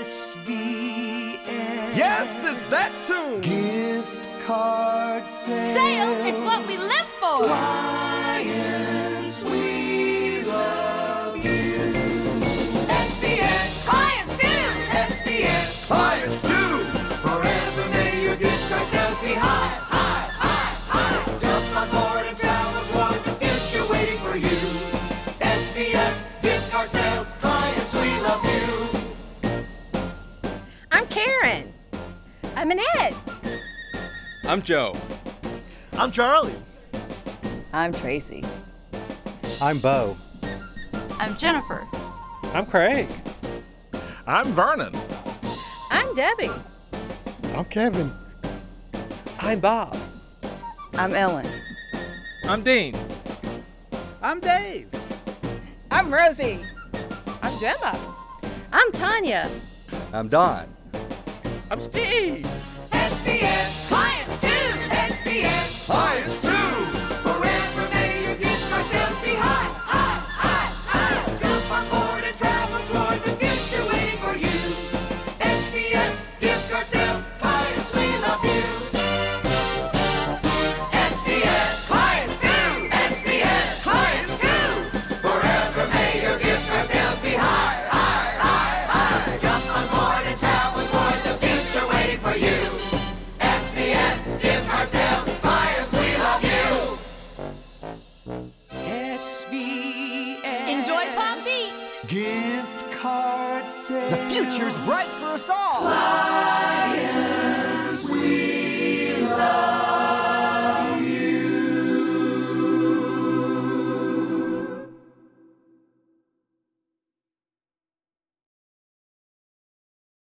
SVS. Yes, it's that tune. Gift card sales. Sales, it's what we live for. Clients, we love you. SVS. Clients do. SVS. Clients do. Forever may your gift card sales be high, high, high, high. Jump on board and travel toward the future waiting for you. SVS. Gift card sales. Clients, we love you. Karen. I'm Annette. I'm Joe. I'm Charlie. I'm Tracy. I'm Bo. I'm Jennifer. I'm Craig. I'm Vernon. I'm Debbie. I'm Kevin. I'm Bob. I'm Ellen. I'm Dean. I'm Dave. I'm Rosie. I'm Gemma. I'm Tanya. I'm Don. I'm Steve. SVS. Clients too. SVS. Clients too. Forever may your gift card sales be high, high, high, high. Jump on board and travel toward the future waiting for you. SVS. Gift card sales. Clients, we love you. SVS. Clients too. SVS. Clients too. Forever may your gift card sales be high, high, high, high. Jump on board and travel toward the future. For you, SVS, gift card sales, clients, we love you. SVS. Enjoy Palm Beach. Gift card sales. The future's bright for us all. Clients.